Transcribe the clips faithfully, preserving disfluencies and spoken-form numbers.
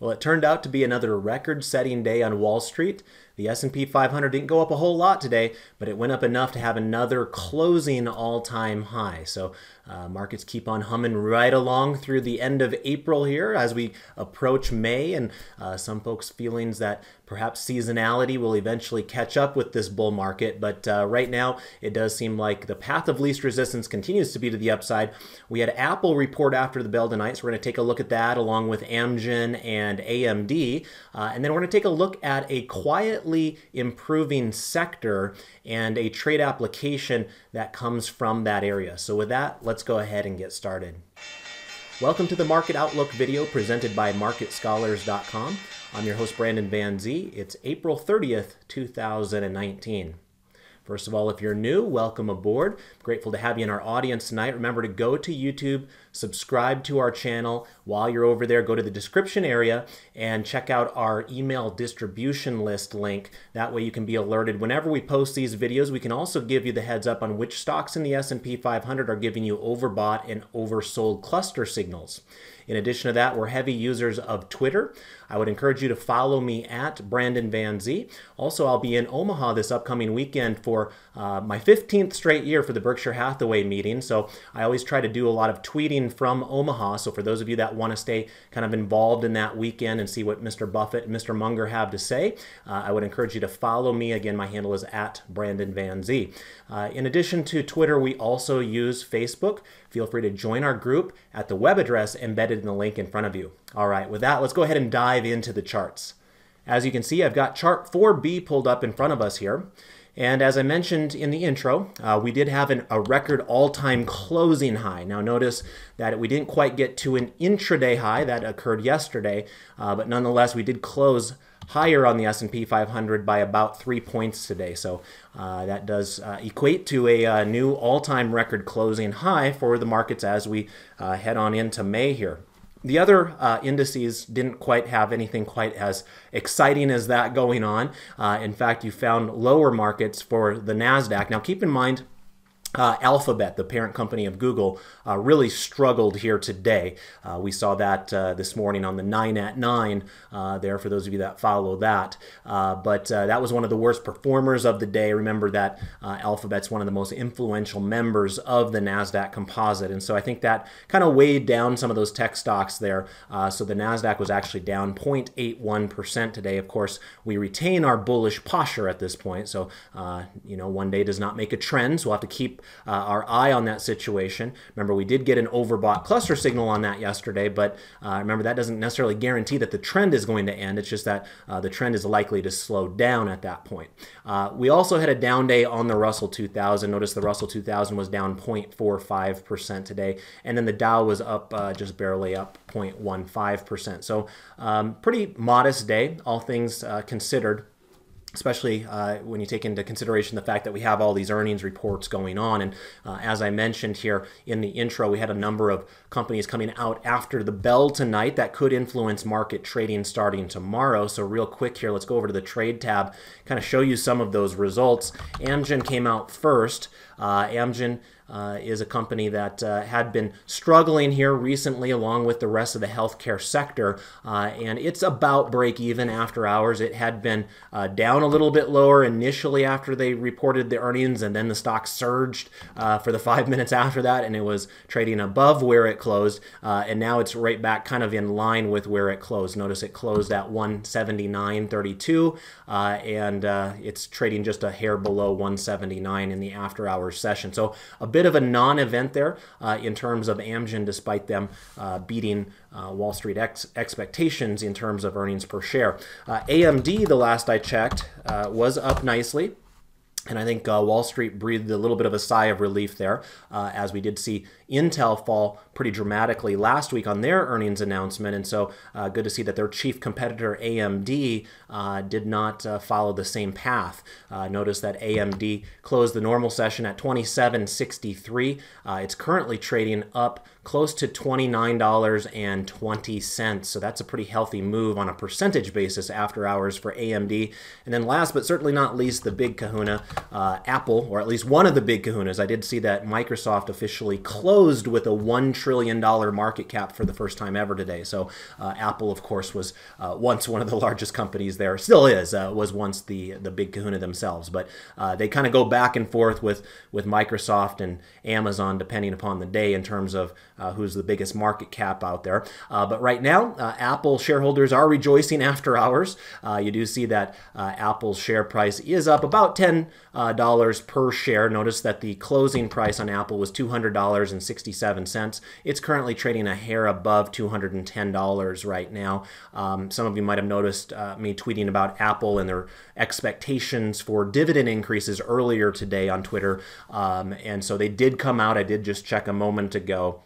Well, it turned out to be another record-setting day on Wall Street. The S and P five hundred didn't go up a whole lot today, but it went up enough to have another closing all-time high. So uh, markets keep on humming right along through the end of April here as we approach May, and uh, some folks' feelings that perhaps seasonality will eventually catch up with this bull market. But uh, right now, it does seem like the path of least resistance continues to be to the upside. We had Apple report after the bell tonight, so we're going to take a look at that along with Amgen and A M D. Uh, and then we're going to take a look at a quiet improving sector and a trade application that comes from that area. So with that, let's go ahead and get started. Welcome to the Market Outlook video presented by market scholars dot com. I'm your host, Brandon Van Zee. It's April thirtieth, two thousand nineteen. First of all, if you're new, welcome aboard. Grateful to have you in our audience tonight. Remember to go to YouTube, subscribe to our channel. While you're over there, go to the description area and check out our email distribution list link. That way you can be alerted whenever we post these videos. We can also give you the heads up on which stocks in the S and P five hundred are giving you overbought and oversold cluster signals. In addition to that, we're heavy users of Twitter. I would encourage you to follow me at Brandon Van Zee. Also, I'll be in Omaha this upcoming weekend for uh, my fifteenth straight year for the Berkshire Hathaway meeting. So I always try to do a lot of tweeting from Omaha. So for those of you that want to stay kind of involved in that weekend and see what Mister Buffett and Mister Munger have to say, uh, I would encourage you to follow me. Again, my handle is at Brandon Van Zee. Uh, in addition to Twitter, we also use Facebook. Feel free to join our group at the web address embedded in the link in front of you. All right, with that, let's go ahead and dive into the charts. As you can see, I've got chart four B pulled up in front of us here. And as I mentioned in the intro, uh, we did have an, a record all-time closing high. Now notice that we didn't quite get to an intraday high that occurred yesterday, uh, but nonetheless, we did close higher on the S and P five hundred by about three points today. So uh, that does uh, equate to a uh, new all-time record closing high for the markets as we uh, head on into May here. The other uh, indices didn't quite have anything quite as exciting as that going on. Uh, in fact, you found lower markets for the NASDAQ. Now keep in mind, Uh, Alphabet, the parent company of Google, uh, really struggled here today. Uh, we saw that uh, this morning on the nine at nine uh, there for those of you that follow that. Uh, but uh, that was one of the worst performers of the day. Remember that uh, Alphabet's one of the most influential members of the NASDAQ composite. And so I think that kind of weighed down some of those tech stocks there. Uh, so the NASDAQ was actually down zero point eight one percent today. Of course, we retain our bullish posture at this point. So, uh, you know, one day does not make a trend. So we'll have to keep Uh, our eye on that situation. Remember, we did get an overbought cluster signal on that yesterday, but uh, remember, that doesn't necessarily guarantee that the trend is going to end. It's just that uh, the trend is likely to slow down at that point. Uh, we also had a down day on the Russell two thousand. Notice the Russell two thousand was down zero point four five percent today, and then the Dow was up uh, just barely up zero point one five percent. So um, pretty modest day, all things uh, considered, especially uh, when you take into consideration the fact that we have all these earnings reports going on. And uh, as I mentioned here in the intro, we had a number of companies coming out after the bell tonight that could influence market trading starting tomorrow. So real quick here, let's go over to the trade tab, kind of show you some of those results. Amgen came out first. Uh, Amgen uh, is a company that uh, had been struggling here recently along with the rest of the healthcare sector, uh, and it's about break even after hours. It had been uh, down a little bit lower initially after they reported the earnings, and then the stock surged uh, for the five minutes after that, and it was trading above where it closed, uh, and now it's right back kind of in line with where it closed. Notice it closed at one seventy-nine thirty-two, uh, and uh, it's trading just a hair below one seventy-nine in the after hours session. So a bit of a non-event there uh, in terms of Amgen, despite them uh, beating uh, Wall Street ex expectations in terms of earnings per share. Uh, A M D, the last I checked, uh, was up nicely. And I think uh, Wall Street breathed a little bit of a sigh of relief there, uh, as we did see Intel fall pretty dramatically last week on their earnings announcement. And so uh, good to see that their chief competitor, A M D, uh, did not uh, follow the same path. Uh, notice that A M D closed the normal session at twenty-seven sixty-three. Uh, it's currently trading up close to twenty-nine twenty. So that's a pretty healthy move on a percentage basis after hours for A M D. And then last but certainly not least, the big kahuna, Uh, Apple, or at least one of the big kahunas. I did see that Microsoft officially closed closed with a one trillion dollar market cap for the first time ever today. So uh, Apple, of course, was uh, once one of the largest companies there, still is, uh, was once the, the big kahuna themselves. But uh, they kind of go back and forth with, with Microsoft and Amazon, depending upon the day in terms of uh, who's the biggest market cap out there. Uh, but right now, uh, Apple shareholders are rejoicing after hours. Uh, you do see that uh, Apple's share price is up about ten dollars uh, per share. Notice that the closing price on Apple was two hundred dollars and sixty-seven cents. It's currently trading a hair above two hundred ten dollars right now. Um, some of you might have noticed uh, me tweeting about Apple and their expectations for dividend increases earlier today on Twitter. Um, and so they did come out. I did just check a moment ago.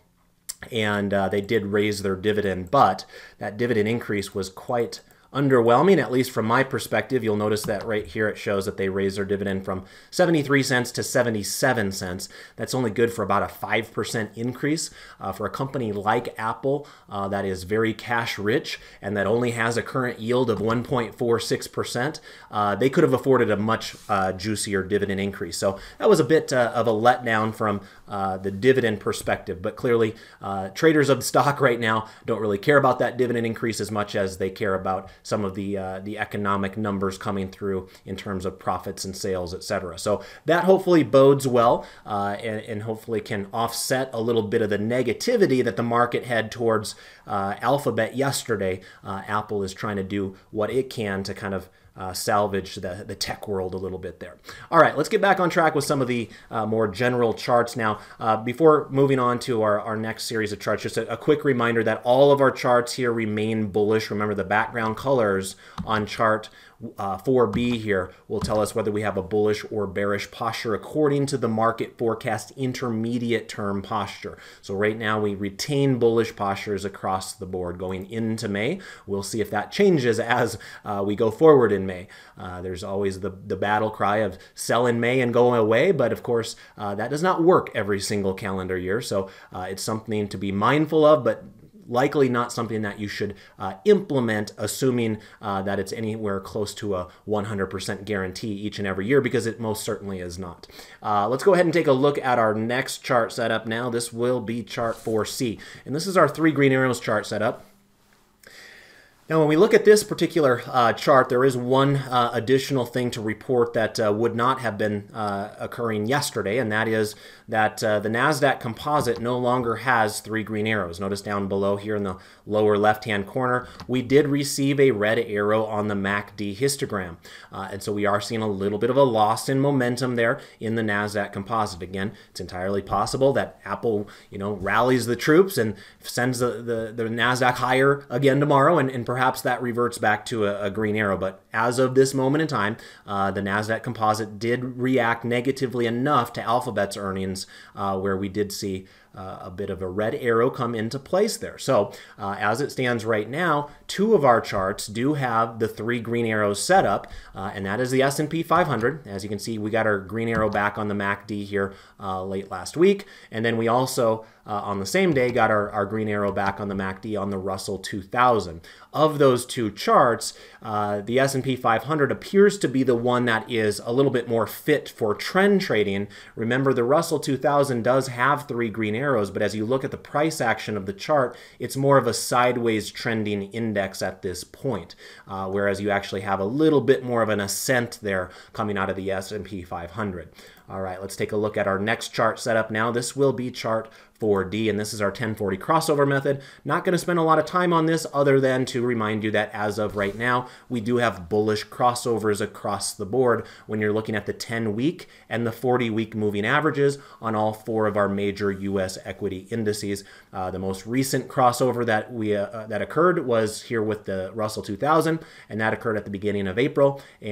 And uh, they did raise their dividend, but that dividend increase was quite underwhelming, at least from my perspective. You'll notice that right here it shows that they raised their dividend from seventy-three cents to seventy-seven cents. That's only good for about a five percent increase. Uh, for a company like Apple uh, that is very cash rich and that only has a current yield of one point four six percent, uh, they could have afforded a much uh, juicier dividend increase. So that was a bit uh, of a letdown from uh, the dividend perspective, but clearly uh, traders of the stock right now don't really care about that dividend increase as much as they care about some of the uh, the economic numbers coming through in terms of profits and sales, et cetera. So that hopefully bodes well uh, and, and hopefully can offset a little bit of the negativity that the market had towards uh, Alphabet yesterday. Uh, Apple is trying to do what it can to kind of Uh, salvage the, the tech world a little bit there. All right, let's get back on track with some of the uh, more general charts now. Uh, before moving on to our, our next series of charts, just a, a quick reminder that all of our charts here remain bullish. Remember, the background colors on chart Uh, four B here will tell us whether we have a bullish or bearish posture according to the market forecast intermediate term posture. So right now we retain bullish postures across the board going into May. We'll see if that changes as uh, we go forward in May. Uh, there's always the, the battle cry of sell in May and go away, but of course uh, that does not work every single calendar year. So uh, it's something to be mindful of, but likely not something that you should uh, implement, assuming uh, that it's anywhere close to a one hundred percent guarantee each and every year, because it most certainly is not. Uh, let's go ahead and take a look at our next chart setup now. This will be chart four C, and this is our three green arrows chart setup. Now, when we look at this particular uh, chart, there is one uh, additional thing to report that uh, would not have been uh, occurring yesterday, and that is that uh, the NASDAQ composite no longer has three green arrows. Notice down below here in the lower left-hand corner, we did receive a red arrow on the M A C D histogram, uh, and so we are seeing a little bit of a loss in momentum there in the NASDAQ composite. Again, it's entirely possible that Apple, you know, rallies the troops and sends the, the, the NASDAQ higher again tomorrow, and, and perhaps Perhaps that reverts back to a, a green arrow, but as of this moment in time, uh, the NASDAQ composite did react negatively enough to Alphabet's earnings, uh, where we did see Uh, a bit of a red arrow come into place there. So uh, as it stands right now, two of our charts do have the three green arrows set up, uh, and that is the S and P five hundred. As you can see, we got our green arrow back on the M A C D here uh, late last week, and then we also uh, on the same day got our, our green arrow back on the M A C D on the Russell two thousand. Of those two charts, uh, the S and P five hundred appears to be the one that is a little bit more fit for trend trading. Remember, the Russell two thousand does have three green arrows, but as you look at the price action of the chart, it's more of a sideways trending index at this point, uh, whereas you actually have a little bit more of an ascent there coming out of the S and P five hundred. All right, let's take a look at our next chart setup now. This will be chart four D, and this is our ten forty crossover method. Not going to spend a lot of time on this other than to remind you that as of right now, we do have bullish crossovers across the board when you're looking at the ten week and the forty week moving averages on all four of our major U S equity indices. Uh, the most recent crossover that we uh, uh, that occurred was here with the Russell two thousand, and that occurred at the beginning of April,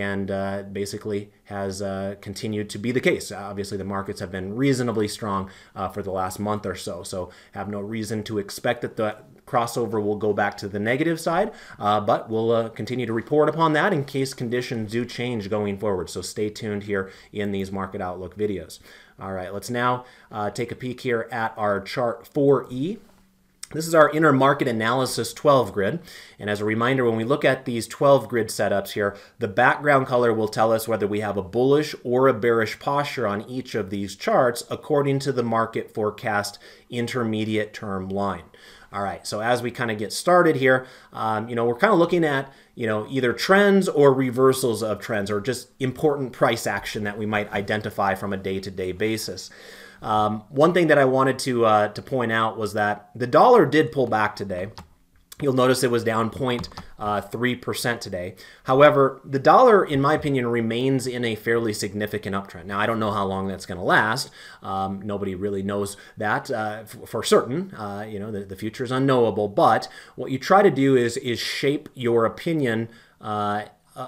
and uh, basically has uh, continued to be the case. Obviously, the markets have been reasonably strong uh, for the last month or so, so have no reason to expect that the crossover will go back to the negative side, uh, but we'll uh, continue to report upon that in case conditions do change going forward. So stay tuned here in these market outlook videos. All right, let's now uh, take a peek here at our chart four E. This is our inner market analysis twelve grid, and as a reminder, when we look at these twelve grid setups here, the background color will tell us whether we have a bullish or a bearish posture on each of these charts according to the market forecast intermediate term line. All right, so as we kind of get started here, um, you know, we're kind of looking at, you know, either trends or reversals of trends or just important price action that we might identify from a day-to-day basis. Um, one thing that I wanted to, uh, to point out was that the dollar did pull back today. You'll notice it was down zero point three percent today. However, the dollar, in my opinion, remains in a fairly significant uptrend. Now, I don't know how long that's going to last. Um, nobody really knows that uh, for certain. Uh, you know, the, the future is unknowable. But what you try to do is, is shape your opinion uh,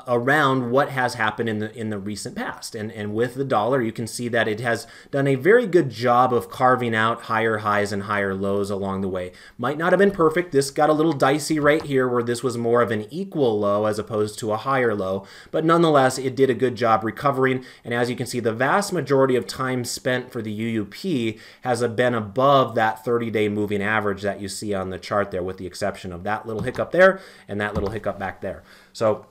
around what has happened in the in the recent past. And, and with the dollar, you can see that it has done a very good job of carving out higher highs and higher lows along the way. Might not have been perfect. This got a little dicey right here where this was more of an equal low as opposed to a higher low. But nonetheless, it did a good job recovering. And as you can see, the vast majority of time spent for the U U P has been above that thirty day moving average that you see on the chart there, with the exception of that little hiccup there and that little hiccup back there. So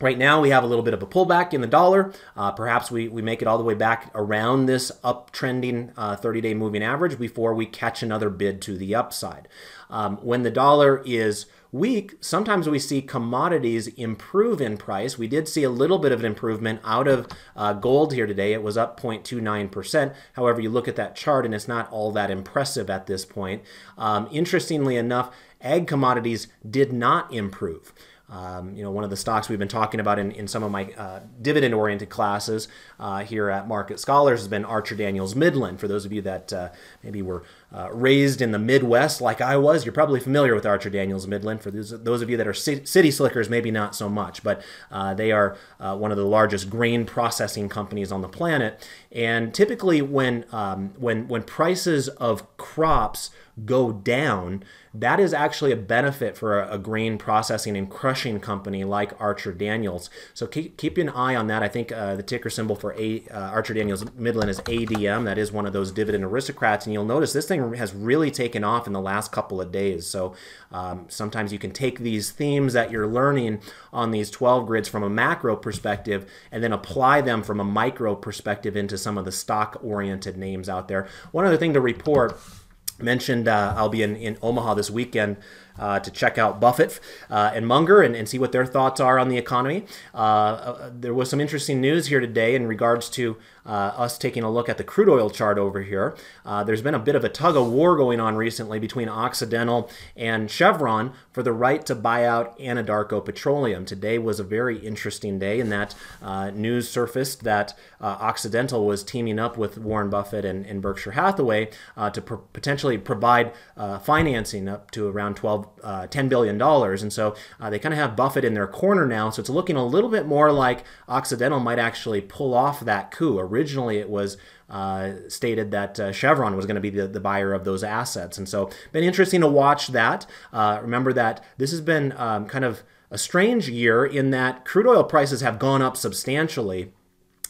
right now, we have a little bit of a pullback in the dollar. Uh, perhaps we, we make it all the way back around this uptrending uh, thirty day moving average before we catch another bid to the upside. Um, when the dollar is weak, sometimes we see commodities improve in price. We did see a little bit of an improvement out of uh, gold here today. It was up zero point two nine percent. However, you look at that chart and it's not all that impressive at this point. Um, interestingly enough, ag commodities did not improve. Um, you know, one of the stocks we've been talking about in, in some of my uh, dividend-oriented classes uh, here at Market Scholars has been Archer Daniels Midland. For those of you that uh, maybe were uh, raised in the Midwest like I was, you're probably familiar with Archer Daniels Midland. For those, those of you that are city slickers, maybe not so much, but uh, they are uh, one of the largest grain processing companies on the planet. And typically when, um, when, when prices of crops go down, that is actually a benefit for a, a grain processing and crushing company like Archer Daniels. So keep, keep an eye on that. I think uh, the ticker symbol for a, uh, Archer Daniels Midland is A D M. That is one of those dividend aristocrats. And you'll notice this thing has really taken off in the last couple of days. So um, sometimes you can take these themes that you're learning on these twelve grids from a macro perspective and then apply them from a micro perspective into some of the stock-oriented names out there. One other thing to report, mentioned uh, I'll be in, in Omaha this weekend uh, to check out Buffett uh, and Munger and, and see what their thoughts are on the economy. Uh, uh, there was some interesting news here today in regards to uh, us taking a look at the crude oil chart over here. Uh, there's been a bit of a tug of war going on recently between Occidental and Chevron for the right to buy out Anadarko Petroleum. Today was a very interesting day in that uh, news surfaced that uh, Occidental was teaming up with Warren Buffett and, and Berkshire Hathaway uh, to potentially provide uh, financing up to around twelve, uh, ten billion dollars. And so uh, they kind of have Buffett in their corner now. So it's looking a little bit more like Occidental might actually pull off that coup. Originally, it was Uh, stated that uh, Chevron was going to be the, the buyer of those assets. And so been interesting to watch that. Uh, remember that this has been um, kind of a strange year in that crude oil prices have gone up substantially,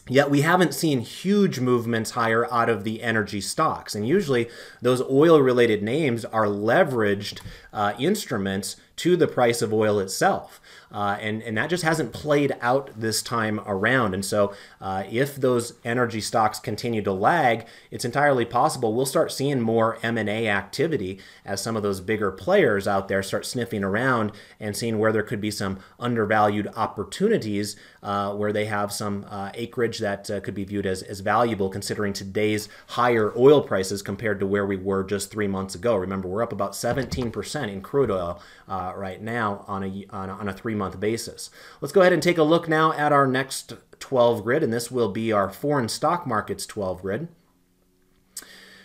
yet we haven't seen huge movements higher out of the energy stocks. And usually those oil-related names are leveraged uh, instruments to the price of oil itself. Uh, and, and that just hasn't played out this time around. And so uh, if those energy stocks continue to lag, it's entirely possible we'll start seeing more M and A activity as some of those bigger players out there start sniffing around and seeing where there could be some undervalued opportunities uh, where they have some uh, acreage that uh, could be viewed as, as valuable considering today's higher oil prices compared to where we were just three months ago. Remember, we're up about seventeen percent in crude oil uh, right now on a, on a, on a three-month basis. Let's go ahead and take a look now at our next twelve grid, and this will be our foreign stock markets twelve grid.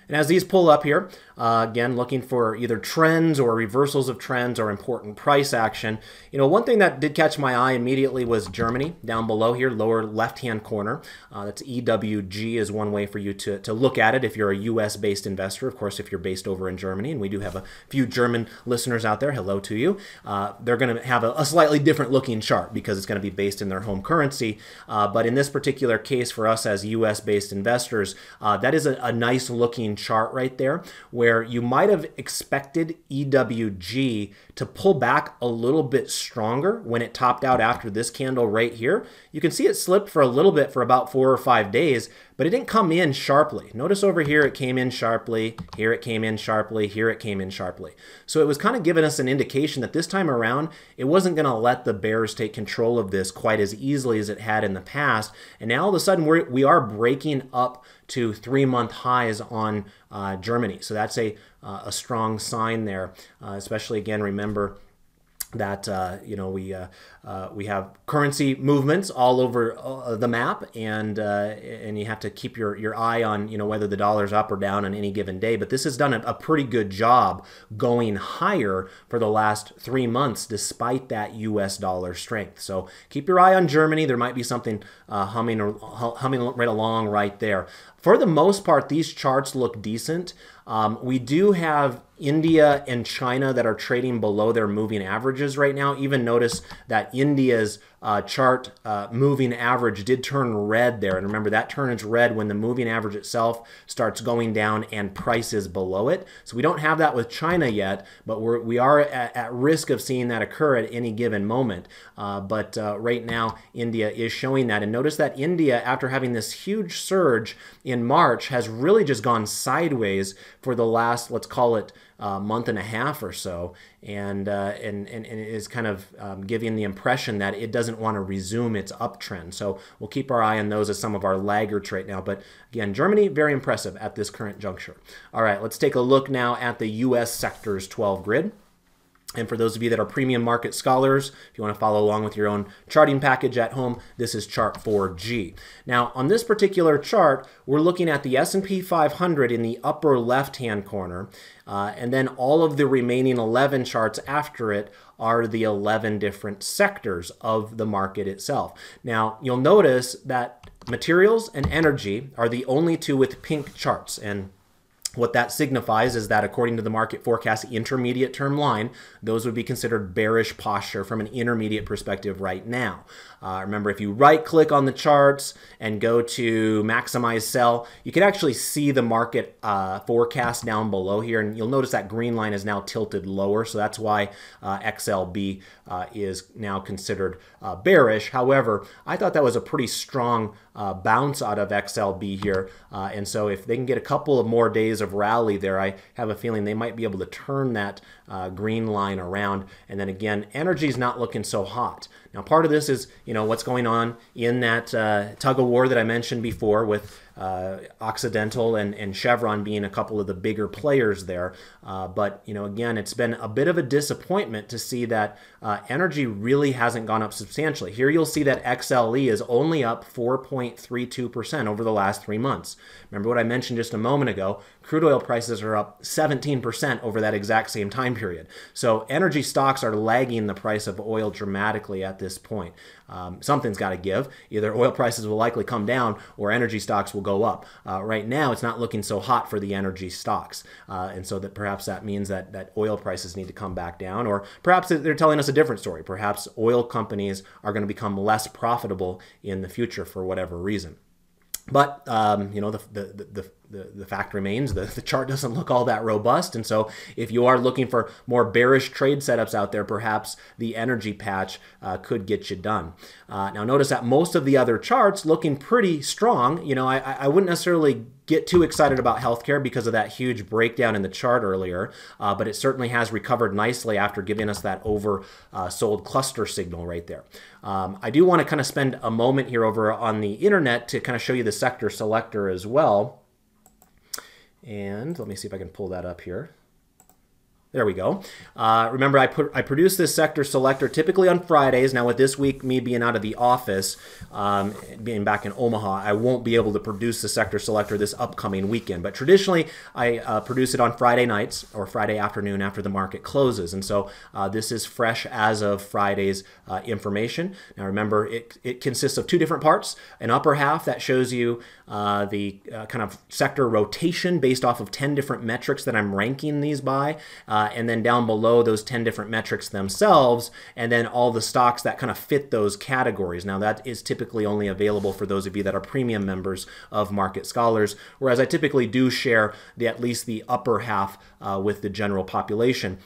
And as these pull up here, uh, again, looking for either trends or reversals of trends or important price action. You know, one thing that did catch my eye immediately was Germany down below here, lower left-hand corner. Uh, that's E W G is one way for you to, to look at it if you're a U S-based investor. Of course, if you're based over in Germany, and we do have a few German listeners out there, hello to you. Uh, they're going to have a, a slightly different looking chart because it's going to be based in their home currency. Uh, but in this particular case for us as U S-based investors, uh, that is a, a nice looking chart right there where where you might have expected E W G to pull back a little bit stronger when it topped out after this candle right here. You can see it slipped for a little bit for about four or five days, but it didn't come in sharply. Notice over here it came in sharply, here it came in sharply, here it came in sharply. So it was kind of giving us an indication that this time around, it wasn't going to let the bears take control of this quite as easily as it had in the past. And now all of a sudden we're, we are breaking up to three-month highs on uh, Germany. So that's a, uh, a strong sign there, uh, especially, again, remember that uh, you know we uh, uh, we have currency movements all over uh, the map, and uh, and you have to keep your your eye on you know whether the dollar's up or down on any given day. But this has done a, a pretty good job going higher for the last three months, despite that U S dollar strength. So keep your eye on Germany. There might be something uh, humming or humming right along right there. For the most part, these charts look decent. Um, we do have India and China that are trading below their moving averages right now. Even notice that India's uh, chart uh, moving average did turn red there. And remember, that turns red when the moving average itself starts going down and prices below it. So we don't have that with China yet, but we're, we are at, at risk of seeing that occur at any given moment. Uh, but uh, right now, India is showing that. And notice that India, after having this huge surge in March, has really just gone sideways for the last, let's call it, Uh, month and a half or so, and uh, and, and and is kind of um, giving the impression that it doesn't want to resume its uptrend. So we'll keep our eye on those as some of our laggards right now. But again, Germany, very impressive at this current juncture. All right, let's take a look now at the U S sectors twelve grid. And for those of you that are premium market scholars, if you want to follow along with your own charting package at home, this is chart four G. Now, on this particular chart, we're looking at the S and P five hundred in the upper left-hand corner, uh, and then all of the remaining eleven charts after it are the eleven different sectors of the market itself. Now, you'll notice that materials and energy are the only two with pink charts, and what that signifies is that according to the market forecast intermediate term line, those would be considered bearish posture from an intermediate perspective right now. Uh, remember, if you right click on the charts and go to maximize sell, you can actually see the market uh, forecast down below here. And you'll notice that green line is now tilted lower. So that's why uh, X L B uh, is now considered uh, bearish. However, I thought that was a pretty strong uh, bounce out of X L B here. Uh, and so if they can get a couple of more days of rally there, I have a feeling they might be able to turn that uh, green line around. And then again, energy is not looking so hot. Now, part of this is, you know, what's going on in that uh, tug of war that I mentioned before with uh, Occidental and, and Chevron being a couple of the bigger players there. Uh, but, you know, again, it's been a bit of a disappointment to see that uh, energy really hasn't gone up substantially. Here you'll see that X L E is only up four point three two percent over the last three months. Remember what I mentioned just a moment ago. Crude oil prices are up seventeen percent over that exact same time period. So energy stocks are lagging the price of oil dramatically at this point. Um, something's got to give. Either oil prices will likely come down or energy stocks will go up. Uh, right now, it's not looking so hot for the energy stocks. Uh, and so that perhaps that means that, that oil prices need to come back down, or perhaps they're telling us a different story. Perhaps oil companies are going to become less profitable in the future for whatever reason. But, um, you know, the, the, the, the, the fact remains, the, the chart doesn't look all that robust. And so if you are looking for more bearish trade setups out there, perhaps the energy patch uh, could get you done. Uh, now, notice that most of the other charts looking pretty strong. You know, I, I wouldn't necessarily get too excited about healthcare because of that huge breakdown in the chart earlier, uh, but it certainly has recovered nicely after giving us that oversold uh, cluster signal right there. Um, I do want to kind of spend a moment here over on the internet to kind of show you the sector selector as well. And let me see if I can pull that up here. There we go. Uh, remember, I put I produce this sector selector typically on Fridays. Now, with this week, me being out of the office, um, being back in Omaha, I won't be able to produce the sector selector this upcoming weekend. But traditionally, I uh, produce it on Friday nights or Friday afternoon after the market closes. And so uh, this is fresh as of Friday's uh, information. Now, remember, it, it consists of two different parts. An upper half that shows you uh, the uh, kind of sector rotation based off of ten different metrics that I'm ranking these by. Uh, uh, and then down below those ten different metrics themselves, and then all the stocks that kind of fit those categories. Now, that is typically only available for those of you that are premium members of Market Scholars, whereas I typically do share the at least the upper half uh, with the general population.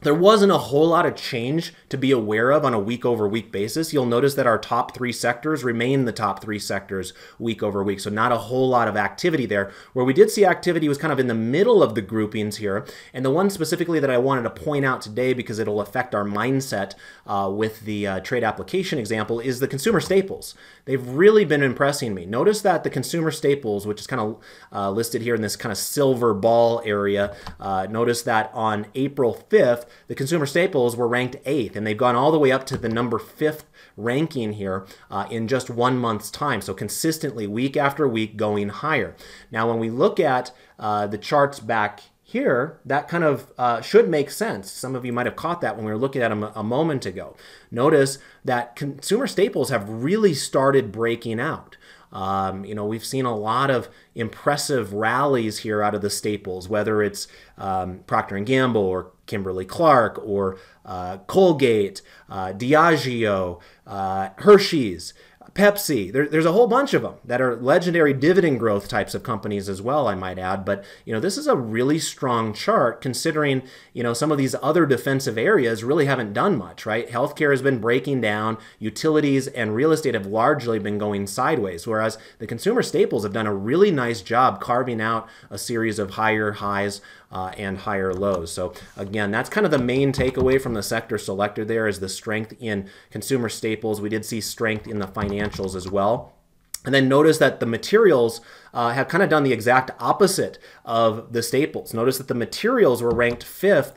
There wasn't a whole lot of change to be aware of on a week over week basis. You'll notice that our top three sectors remain the top three sectors week over week. So not a whole lot of activity there. Where we did see activity was kind of in the middle of the groupings here. And the one specifically that I wanted to point out today, because it'll affect our mindset uh, with the uh, trade application example, is the consumer staples. They've really been impressing me. Notice that the consumer staples, which is kind of uh, listed here in this kind of silver ball area, uh, notice that on April fifth, the consumer staples were ranked eighth, and they've gone all the way up to the number fifth ranking here uh, in just one month's time. So consistently week after week going higher. Now, when we look at uh, the charts back here, that kind of uh, should make sense. Some of you might have caught that when we were looking at them a moment ago. Notice that consumer staples have really started breaking out. Um, you know, we've seen a lot of impressive rallies here out of the staples, whether it's um, Procter and Gamble or Kimberly-Clark or uh, Colgate, uh, Diageo, uh, Hershey's, Pepsi. There, there's a whole bunch of them that are legendary dividend growth types of companies as well, I might add. But, you know, this is a really strong chart considering, you know, some of these other defensive areas really haven't done much, right? Healthcare has been breaking down. Utilities and real estate have largely been going sideways, whereas the consumer staples have done a really nice job carving out a series of higher highs Uh, and higher lows. So again, that's kind of the main takeaway from the sector selector there, is the strength in consumer staples. We did see strength in the financials as well. And then notice that the materials uh, have kind of done the exact opposite of the staples. Notice that the materials were ranked fifth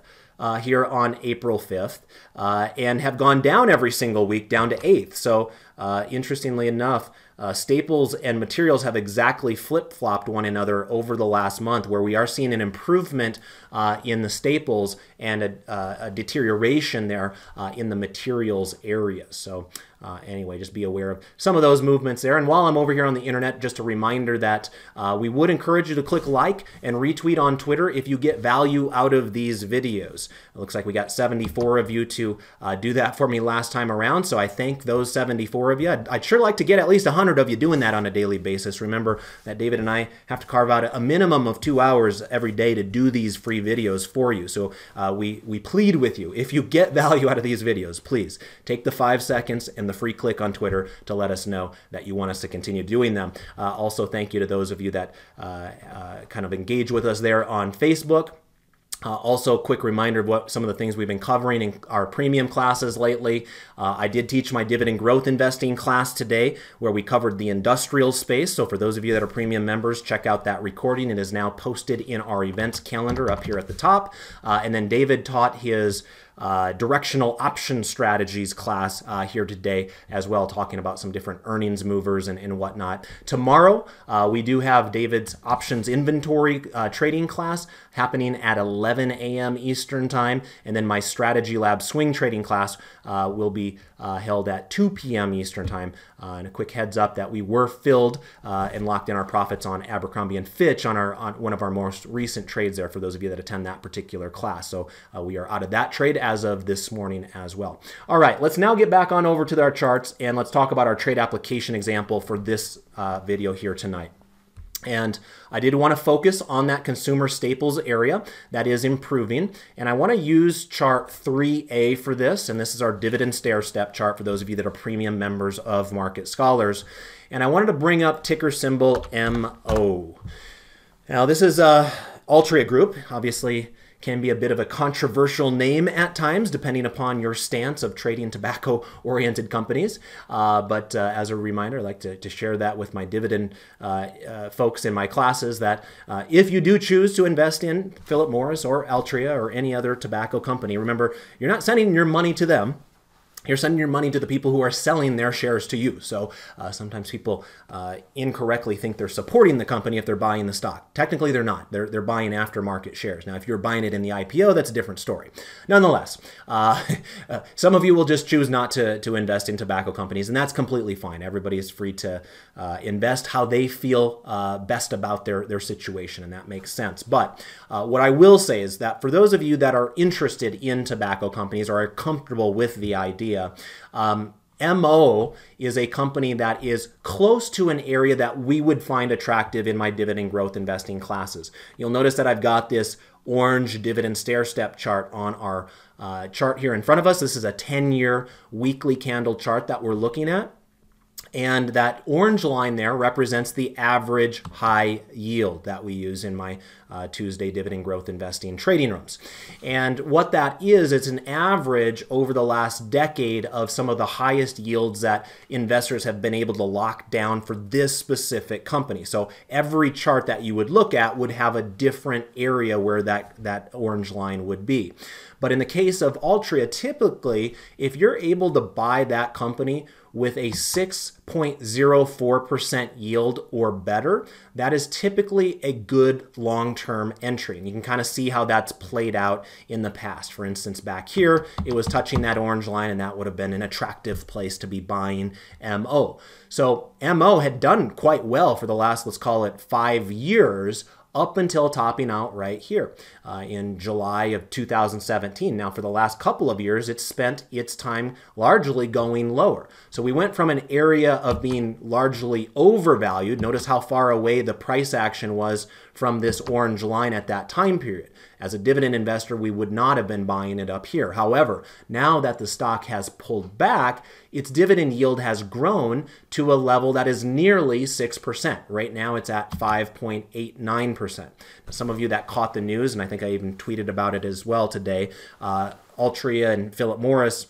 Uh, here on April fifth, uh, and have gone down every single week, down to eighth. So uh, interestingly enough, uh, staples and materials have exactly flip-flopped one another over the last month, where we are seeing an improvement uh, in the staples and a, uh, a deterioration there uh, in the materials area. So Uh, anyway, just be aware of some of those movements there. And while I'm over here on the internet, just a reminder that uh, we would encourage you to click like and retweet on Twitter if you get value out of these videos. It looks like we got seventy-four of you to uh, do that for me last time around, so I thank those seventy-four of you. I'd, I'd sure like to get at least one hundred of you doing that on a daily basis. Remember that David and I have to carve out a minimum of two hours every day to do these free videos for you. So uh, we, we plead with you, if you get value out of these videos, please take the five seconds and the the free click on Twitter to let us know that you want us to continue doing them. Uh, also, thank you to those of you that uh, uh, kind of engage with us there on Facebook. Uh, also, quick reminder of what some of the things we've been covering in our premium classes lately. Uh, I did teach my dividend growth investing class today, where we covered the industrial space. So for those of you that are premium members, check out that recording. It is now posted in our events calendar up here at the top. Uh, and then David taught his Uh, directional option strategies class uh, here today as well, talking about some different earnings movers and, and whatnot. Tomorrow, uh, we do have David's options inventory uh, trading class happening at eleven A M Eastern time, and then my Strategy Lab swing trading class uh, will be uh, held at two P M Eastern time. Uh, and a quick heads up that we were filled uh, and locked in our profits on Abercrombie and Fitch on our on one of our most recent trades there, for those of you that attend that particular class. So uh, we are out of that trade as of this morning as well. All right, let's now get back on over to our charts, and let's talk about our trade application example for this uh, video here tonight. And I did want to focus on that consumer staples area that is improving. And I want to use chart three A for this. And this is our dividend stair step chart for those of you that are premium members of Market Scholars. And I wanted to bring up ticker symbol M O. Now, this is uh, Altria Group, obviously. Can be a bit of a controversial name at times, depending upon your stance of trading tobacco-oriented companies. Uh, but uh, as a reminder, I like to, to share that with my dividend uh, uh, folks in my classes, that uh, if you do choose to invest in Philip Morris or Altria or any other tobacco company, remember, you're not sending your money to them. you're sending your money to the people who are selling their shares to you. So uh, sometimes people uh, incorrectly think they're supporting the company if they're buying the stock. Technically, they're not. They're, they're buying aftermarket shares. Now, if you're buying it in the I P O, that's a different story. Nonetheless, uh, some of you will just choose not to, to invest in tobacco companies, and that's completely fine. Everybody is free to uh, invest how they feel uh, best about their, their situation, and that makes sense. But uh, what I will say is that for those of you that are interested in tobacco companies or are comfortable with the idea, Um, M O is a company that is close to an area that we would find attractive in my dividend growth investing classes. You'll notice that I've got this orange dividend stair-step chart on our uh, chart here in front of us. This is a ten-year weekly candle chart that we're looking at. And that orange line there represents the average high yield that we use in my uh, Tuesday dividend growth investing trading rooms. And what that is, it's an average over the last decade of some of the highest yields that investors have been able to lock down for this specific company. So every chart that you would look at would have a different area where that, that orange line would be. But in the case of Altria, typically, if you're able to buy that company with a six point zero four percent yield or better, that is typically a good long-term entry. And you can kind of see how that's played out in the past. For instance, back here, it was touching that orange line, and that would have been an attractive place to be buying M O. So M O had done quite well for the last, let's call it five years, up until topping out right here uh, in July of two thousand seventeen. Now, for the last couple of years, it's spent its time largely going lower. So we went from an area of being largely overvalued. Notice how far away the price action was from this orange line at that time period. As a dividend investor, we would not have been buying it up here. However, now that the stock has pulled back, its dividend yield has grown to a level that is nearly six percent. Right now, it's at five point eight nine percent. Some of you that caught the news, and I think I even tweeted about it as well today, uh, Altria and Philip Morris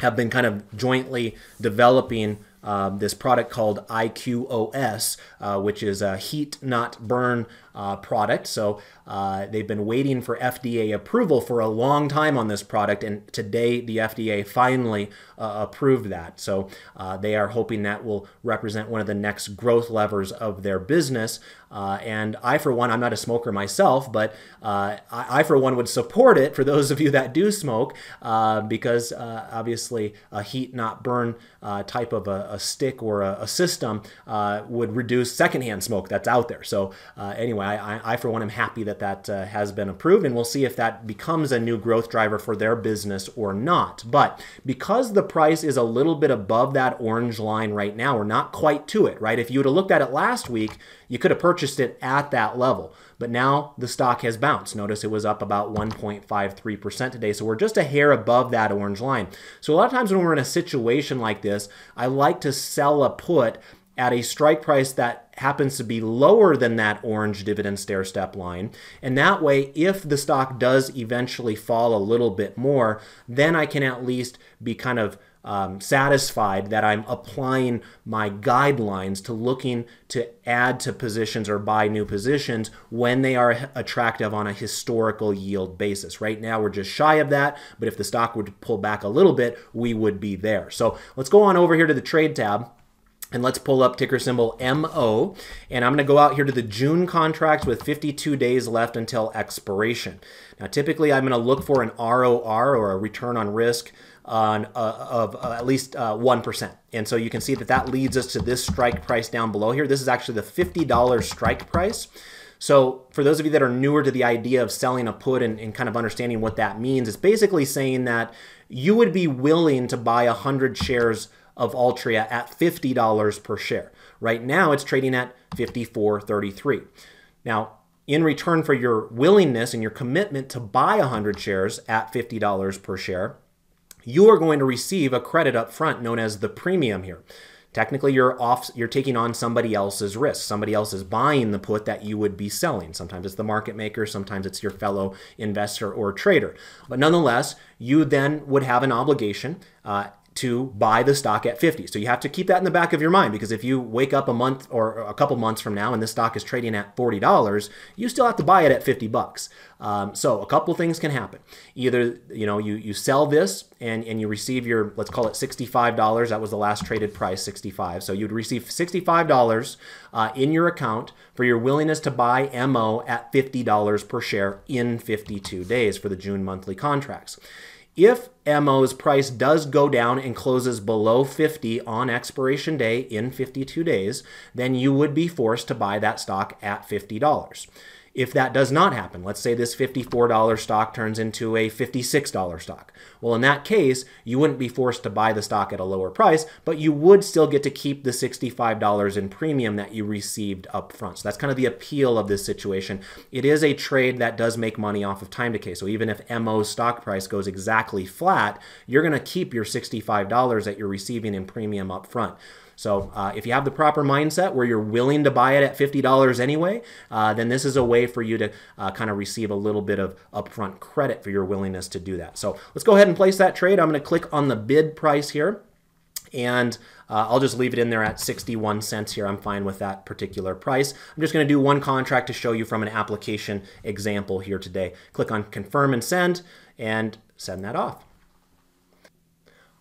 have been kind of jointly developing Uh, this product called I Q O S, uh, which is a heat not burn uh, product. So uh, they've been waiting for F D A approval for a long time on this product, and today the F D A finally uh, approved that. So uh, they are hoping that will represent one of the next growth levers of their business. Uh, and I, for one, I'm not a smoker myself, but uh, I, I, for one, would support it for those of you that do smoke, uh, because uh, obviously a heat not burn uh, type of a, a stick or a, a system uh, would reduce secondhand smoke that's out there. So uh, anyway, I, I, for one, am happy that that uh, has been approved, and we'll see if that becomes a new growth driver for their business or not. But because the price is a little bit above that orange line right now, we're not quite to it, right? If you would have looked at it last week, you could have purchased it at that level, but now the stock has bounced. Notice it was up about one point five three percent today, so we're just a hair above that orange line. So a lot of times when we're in a situation like this, I like to sell a put at a strike price that happens to be lower than that orange dividend stair-step line. And that way, if the stock does eventually fall a little bit more, then I can at least be kind of Um, satisfied that I'm applying my guidelines to looking to add to positions or buy new positions when they are attractive on a historical yield basis. Right now, we're just shy of that, but if the stock were to pull back a little bit, we would be there. So let's go on over here to the trade tab, and let's pull up ticker symbol M O. And I'm going to go out here to the June contracts with fifty-two days left until expiration. Now, typically, I'm going to look for an R O R, or a return on risk, on uh, of uh, at least uh, one percent. And so you can see that that leads us to this strike price down below here. This is actually the fifty dollar strike price. So for those of you that are newer to the idea of selling a put and, and kind of understanding what that means, it's basically saying that you would be willing to buy one hundred shares of Altria at fifty dollars per share. Right now, it's trading at fifty-four thirty-three. Now, in return for your willingness and your commitment to buy one hundred shares at fifty dollars per share, you are going to receive a credit up front known as the premium here. Technically, you're off, you're taking on somebody else's risk. Somebody else is buying the put that you would be selling. Sometimes it's the market maker, sometimes it's your fellow investor or trader. But nonetheless, you then would have an obligation uh, to buy the stock at fifty. So you have to keep that in the back of your mind, because if you wake up a month or a couple months from now and this stock is trading at forty dollars, you still have to buy it at fifty bucks. Um, so a couple things can happen. Either, you know, you, you sell this and, and you receive your, let's call it sixty-five dollars. That was the last traded price, sixty-five. So you'd receive sixty-five dollars uh, in your account for your willingness to buy M O at fifty dollars per share in fifty-two days for the June monthly contracts. If M O's price does go down and closes below fifty on expiration day in fifty-two days, then you would be forced to buy that stock at fifty dollars. If that does not happen, let's say this fifty-four dollar stock turns into a fifty-six dollar stock. Well, in that case, you wouldn't be forced to buy the stock at a lower price, but you would still get to keep the sixty-five dollars in premium that you received up front. So that's kind of the appeal of this situation. It is a trade that does make money off of time decay. So even if M O's stock price goes exactly flat, you're going to keep your sixty-five dollars that you're receiving in premium up front. So uh, if you have the proper mindset where you're willing to buy it at fifty dollars anyway, uh, then this is a way for you to uh, kind of receive a little bit of upfront credit for your willingness to do that. So let's go ahead and place that trade. I'm going to click on the bid price here, and uh, I'll just leave it in there at sixty-one cents here. I'm fine with that particular price. I'm just going to do one contract to show you from an application example here today. Click on confirm and send, and send that off.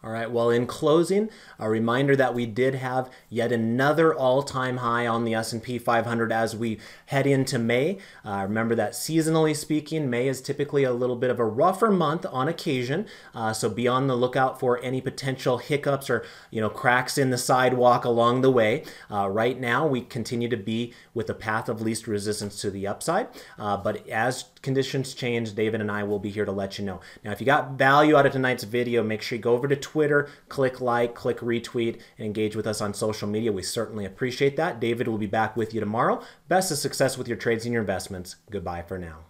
All right, well, in closing, a reminder that we did have yet another all-time high on the S and P five hundred as we head into May. Uh, remember that seasonally speaking, May is typically a little bit of a rougher month on occasion, uh, so be on the lookout for any potential hiccups or, you know, cracks in the sidewalk along the way. Uh, right now, we continue to be with a path of least resistance to the upside, uh, but as conditions change, David and I will be here to let you know. Now, if you got value out of tonight's video, make sure you go over to Twitter, click like, click retweet, and engage with us on social media. We certainly appreciate that. David will be back with you tomorrow. Best of success with your trades and your investments. Goodbye for now.